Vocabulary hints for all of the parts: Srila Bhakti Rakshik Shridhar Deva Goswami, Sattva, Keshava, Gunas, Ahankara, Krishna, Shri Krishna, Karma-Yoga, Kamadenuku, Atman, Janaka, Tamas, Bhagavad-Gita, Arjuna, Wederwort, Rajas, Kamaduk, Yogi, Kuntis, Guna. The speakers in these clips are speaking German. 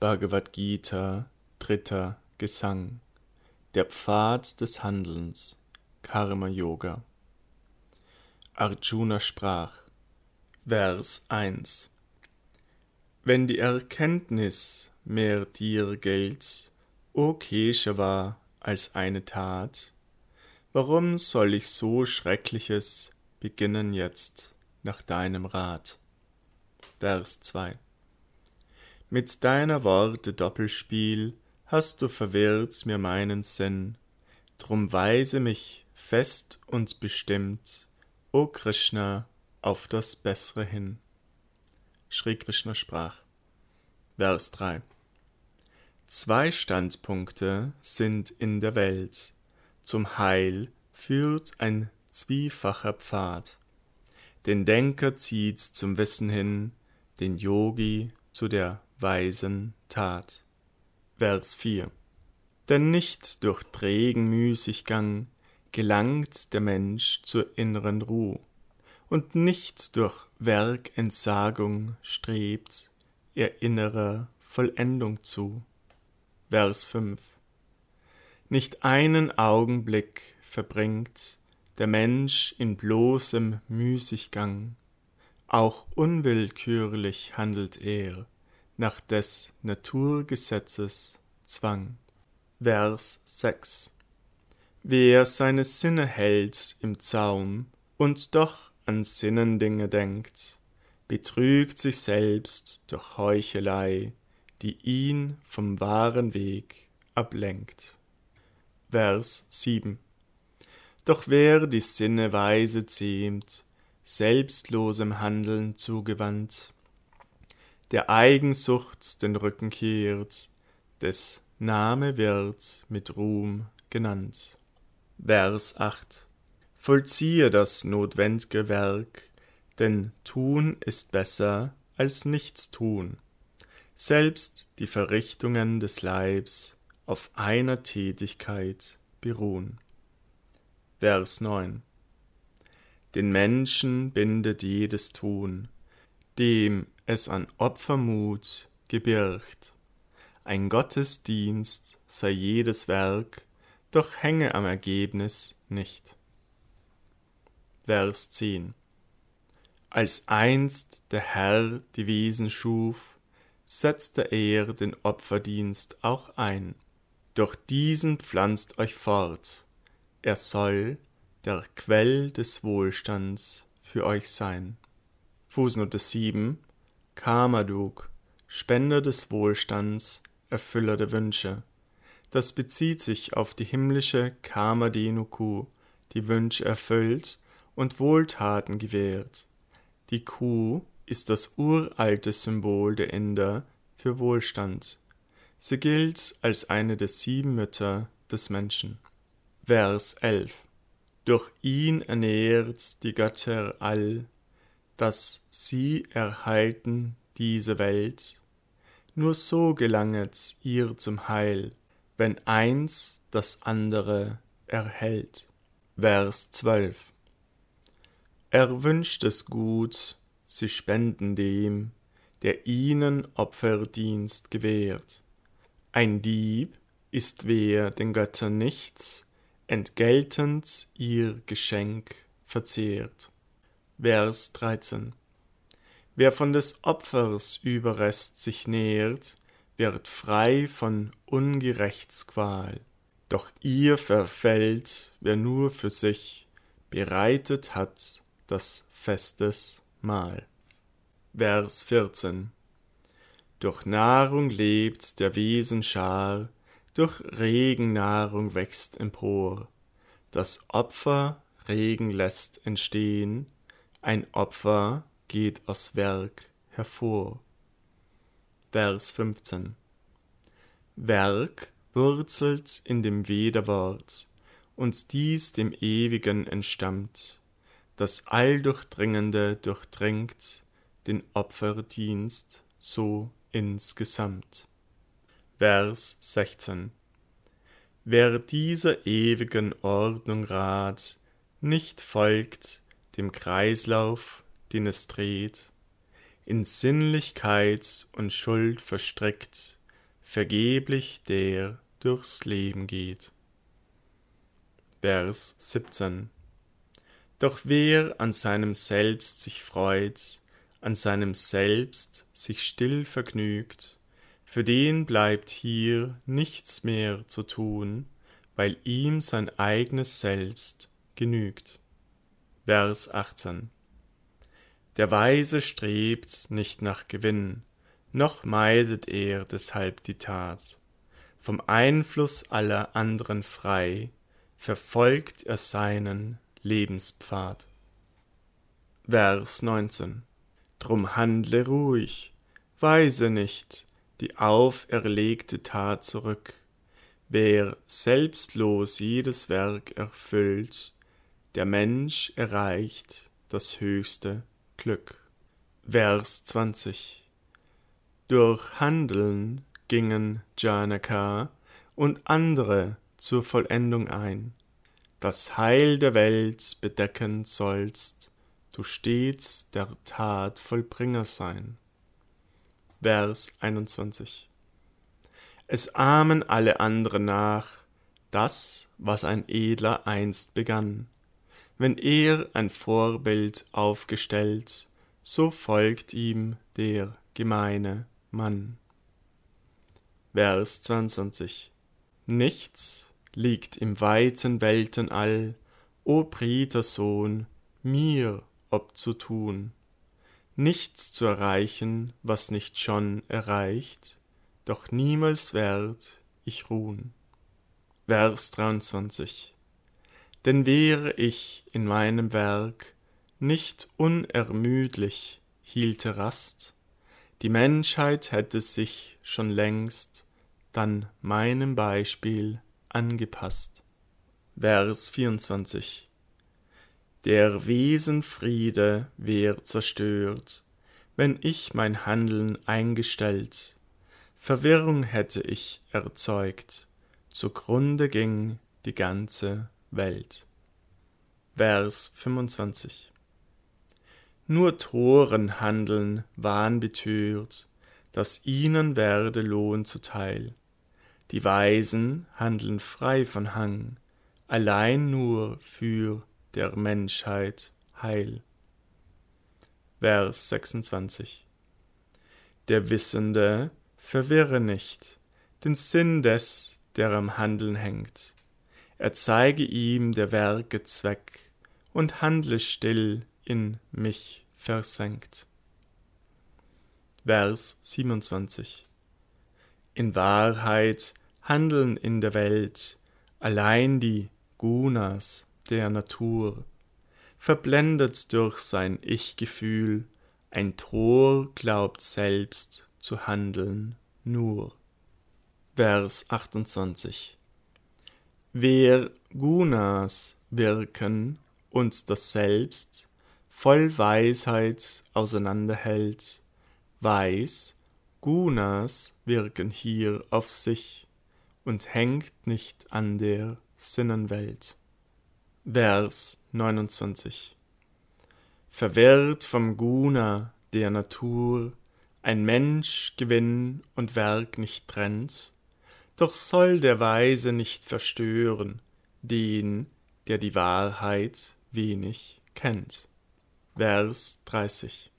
Bhagavad-Gita, dritter Gesang. Der Pfad des Handelns, Karma-Yoga. Arjuna sprach, Vers 1. Wenn die Erkenntnis mehr dir gilt, o Keshava, als eine Tat, warum soll ich so Schreckliches beginnen jetzt nach deinem Rat? Vers 2. Mit deiner Worte Doppelspiel hast du verwirrt mir meinen Sinn, drum weise mich fest und bestimmt, o Krishna, auf das Bessere hin. Shri Krishna sprach. Vers 3. Zwei Standpunkte sind in der Welt. Zum Heil führt ein zwiefacher Pfad. Den Denker zieht zum Wissen hin, den Yogi zu der weisen Tat. Vers 4. Denn nicht durch trägen Müßiggang gelangt der Mensch zur inneren Ruhe, und nicht durch Werkentsagung strebt er innerer Vollendung zu. Vers 5. Nicht einen Augenblick verbringt der Mensch in bloßem Müßiggang, auch unwillkürlich handelt er nach des Naturgesetzes Zwang. Vers 6. Wer seine Sinne hält im Zaum und doch an Sinnendinge denkt, betrügt sich selbst durch Heuchelei, die ihn vom wahren Weg ablenkt. Vers 7. Doch wer die Sinne weise zähmt, selbstlosem Handeln zugewandt, der Eigensucht den Rücken kehrt, des Name wird mit Ruhm genannt. Vers 8. Vollziehe das notwendige Werk, denn Tun ist besser als Nichtstun. Selbst die Verrichtungen des Leibs auf einer Tätigkeit beruhen. Vers 9. Den Menschen bindet jedes Tun, dem es an Opfermut gebirgt. Ein Gottesdienst sei jedes Werk, doch hänge am Ergebnis nicht. Vers 10. Als einst der Herr die Wesen schuf, setzte er den Opferdienst auch ein. Durch diesen pflanzt euch fort, er soll der Quell des Wohlstands für euch sein. Fußnote 7. Kamaduk, Spender des Wohlstands, Erfüller der Wünsche. Das bezieht sich auf die himmlische Kamadenuku, die Wünsche erfüllt und Wohltaten gewährt. Die Kuh ist das uralte Symbol der Inder für Wohlstand. Sie gilt als eine der 7 Mütter des Menschen. Vers 11. Durch ihn ernährt die Götter all, dass sie erhalten diese Welt. Nur so gelanget ihr zum Heil, wenn eins das andere erhält. Vers 12. Er wünscht es gut, sie spenden dem, der ihnen Opferdienst gewährt. Ein Dieb ist wer den Göttern nichts, entgeltend ihr Geschenk verzehrt. Vers 13. Wer von des Opfers Überrest sich nährt, wird frei von Ungerechtsqual. Doch ihr verfällt, wer nur für sich bereitet hat das festes Mahl. Vers 14. Durch Nahrung lebt der Wesenschar, durch Regennahrung wächst empor. Das Opfer Regen lässt entstehen, ein Opfer geht aus Werk hervor. Vers 15. Werk wurzelt in dem Wederwort, und dies dem Ewigen entstammt. Das Alldurchdringende durchdringt den Opferdienst so insgesamt. Vers 16. Wer dieser ewigen Ordnung rat, nicht folgt dem Kreislauf, den es dreht, in Sinnlichkeit und Schuld verstrickt, vergeblich der durchs Leben geht. Vers 17. Doch wer an seinem Selbst sich freut, an seinem Selbst sich still vergnügt, für den bleibt hier nichts mehr zu tun, weil ihm sein eigenes Selbst genügt. Vers 18. Der Weise strebt nicht nach Gewinn, noch meidet er deshalb die Tat. Vom Einfluss aller anderen frei, verfolgt er seinen Lebenspfad. Vers 19. Drum handle ruhig, weise nicht die auferlegte Tat zurück. Wer selbstlos jedes Werk erfüllt, der Mensch erreicht das höchste Glück. Vers 20. Durch Handeln gingen Janaka und andere zur Vollendung ein. Das Heil der Welt bedecken sollst, du stets der Tat Vollbringer sein. Vers 21. Es ahmen alle anderen nach, das, was ein Edler einst begann. Wenn er ein Vorbild aufgestellt, so folgt ihm der gemeine Mann. Vers 22. Nichts liegt im weiten Weltenall, o Prietersohn, mir obzutun. Nichts zu erreichen, was nicht schon erreicht, doch niemals werd ich ruhen. Vers 23. Denn wäre ich in meinem Werk nicht unermüdlich, hielte Rast, die Menschheit hätte sich schon längst dann meinem Beispiel angepasst. Vers 24. Der Wesenfriede wär zerstört, wenn ich mein Handeln eingestellt. Verwirrung hätte ich erzeugt, zugrunde ging die ganze Welt. Vers 25. Nur Toren handeln wahnbetört, dass ihnen werde Lohn zuteil. Die Weisen handeln frei von Hang, allein nur für der Menschheit Heil. Vers 26. Der Wissende verwirre nicht den Sinn des, der am Handeln hängt. Er zeige ihm der Werke Zweck und handle still in mich versenkt. Vers 27. In Wahrheit handeln in der Welt allein die Gunas der Natur, verblendet durch sein Ich-Gefühl, ein Tor glaubt selbst zu handeln nur. Vers 28. Wer Gunas wirken und das Selbst voll Weisheit auseinanderhält, weiß, Gunas wirken hier auf sich und hängt nicht an der Sinnenwelt. Vers 29. Verwirrt vom Guna der Natur, ein Mensch Gewinn und Werk nicht trennt, doch soll der Weise nicht verstören, den, der die Wahrheit wenig kennt. Vers 30.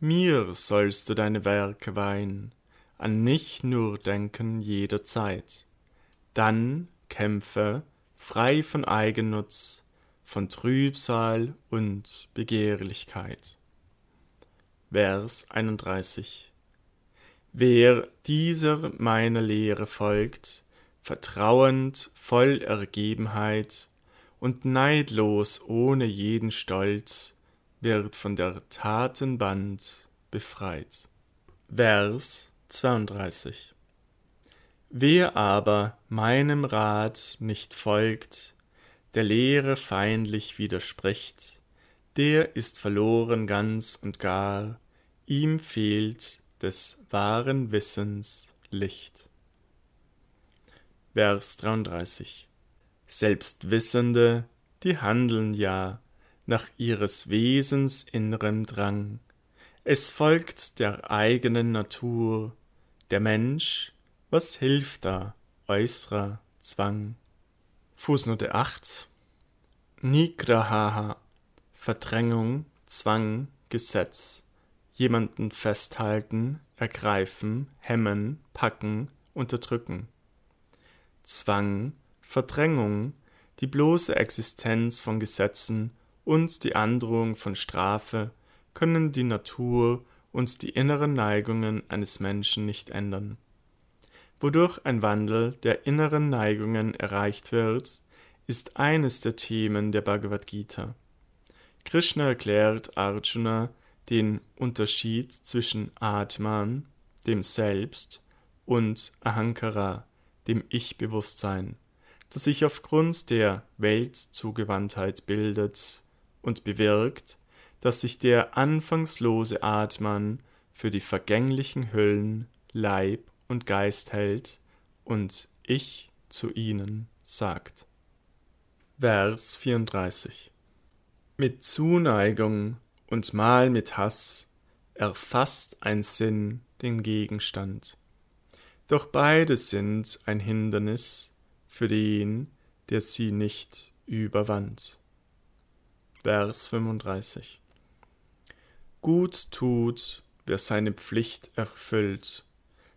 Mir sollst du deine Werke weihen, an mich nur denken jederzeit. Dann kämpfe, frei von Eigennutz, von Trübsal und Begehrlichkeit. Vers 31. Wer dieser meiner Lehre folgt, vertrauend, voll Ergebenheit und neidlos ohne jeden Stolz, wird von der Tatenband befreit. Vers 32. Wer aber meinem Rat nicht folgt, der Lehre feindlich widerspricht, der ist verloren ganz und gar, ihm fehlt des wahren Wissens Licht. Vers 33. Selbstwissende, die handeln ja nach ihres Wesens innerem Drang. Es folgt der eigenen Natur, Der Mensch, was hilft da äußerer Zwang? Fußnote 8. Nigrahaha, Verdrängung, Zwang, Gesetz. Jemanden festhalten, ergreifen, hemmen, packen, unterdrücken. Zwang, Verdrängung, die bloße Existenz von Gesetzen und die Androhung von Strafe können die Natur und die inneren Neigungen eines Menschen nicht ändern. Wodurch ein Wandel der inneren Neigungen erreicht wird, ist eines der Themen der Bhagavad-Gita. Krishna erklärt Arjuna den Unterschied zwischen Atman, dem Selbst, und Ahankara, dem Ich-Bewusstsein, das sich aufgrund der Weltzugewandtheit bildet und bewirkt, dass sich der anfangslose Atman für die vergänglichen Hüllen, Leib und Geist hält und Ich zu ihnen sagt. Vers 34. Mit Zuneigung und mal mit Hass erfasst ein Sinn den Gegenstand. Doch beide sind ein Hindernis für den, der sie nicht überwand. Vers 35. Gut tut, wer seine Pflicht erfüllt,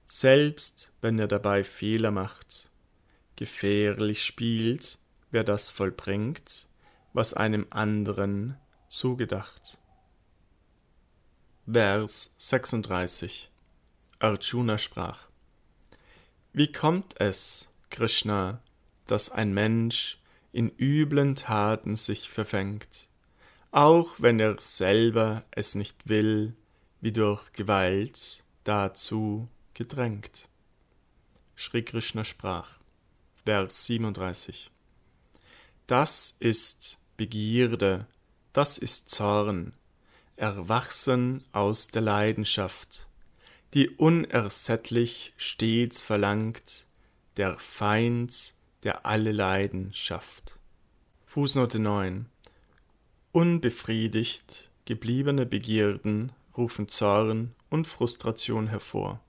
selbst wenn er dabei Fehler macht. Gefährlich spielt, wer das vollbringt, was einem anderen zugedacht. Vers 36. Arjuna sprach: Wie kommt es, Krishna, dass ein Mensch in üblen Taten sich verfängt, auch wenn er selber es nicht will, wie durch Gewalt dazu gedrängt? Shri Krishna sprach, Vers 37. Das ist Begierde, das ist Zorn, erwachsen aus der Leidenschaft, die unersättlich stets verlangt, der Feind, der alle Leiden schafft. Fußnote 9. Unbefriedigt gebliebene Begierden rufen Zorn und Frustration hervor.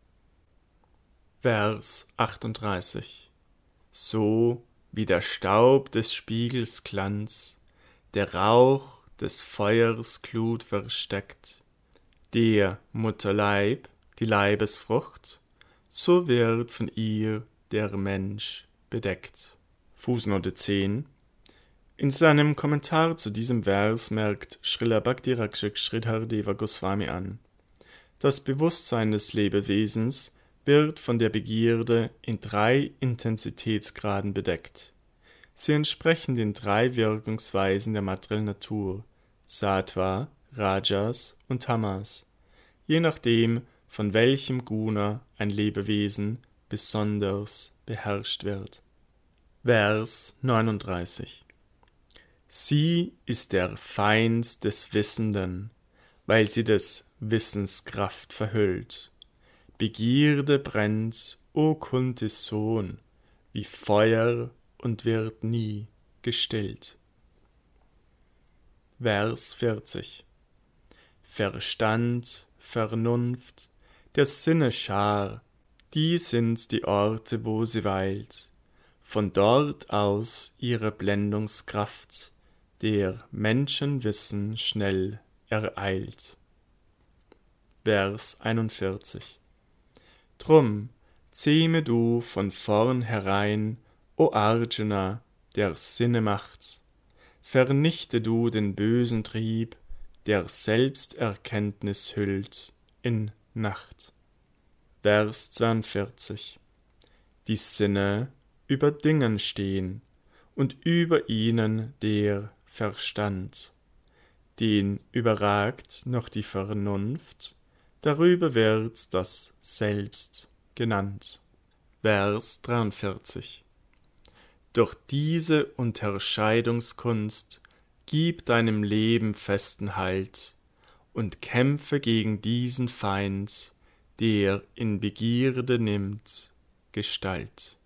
Vers 38. So wie der Staub des Spiegels Glanz, der Rauch des Feuers Glut versteckt, der Mutterleib, die Leibesfrucht, so wird von ihr der Mensch bedeckt. Fußnote 10. In seinem Kommentar zu diesem Vers merkt Srila Bhakti Rakshik Shridhar Deva Goswami an: Das Bewusstsein des Lebewesens wird von der Begierde in 3 Intensitätsgraden bedeckt. Sie entsprechen den 3 Wirkungsweisen der materiellen Natur, Sattva, Rajas und Tamas, je nachdem, von welchem Guna ein Lebewesen besonders beherrscht wird. Vers 39. Sie ist der Feind des Wissenden, weil sie des Wissens Kraft verhüllt. Begierde brennt, o Kuntis Sohn, wie Feuer und wird nie gestillt. Vers 40. Verstand, Vernunft, der Sinne Schar, die sind die Orte, wo sie weilt. Von dort aus ihre Blendungskraft, der Menschenwissen schnell ereilt. Vers 41. Drum zähme du von vornherein, o Arjuna, der Sinne macht. Vernichte du den bösen Trieb, der Selbsterkenntnis hüllt in Nacht. Vers 42. Die Sinne über Dingen stehen und über ihnen der Verstand. Den überragt noch die Vernunft, darüber wird das Selbst genannt. Vers 43. Durch diese Unterscheidungskunst gib deinem Leben festen Halt und kämpfe gegen diesen Feind, der in Begierde nimmt Gestalt.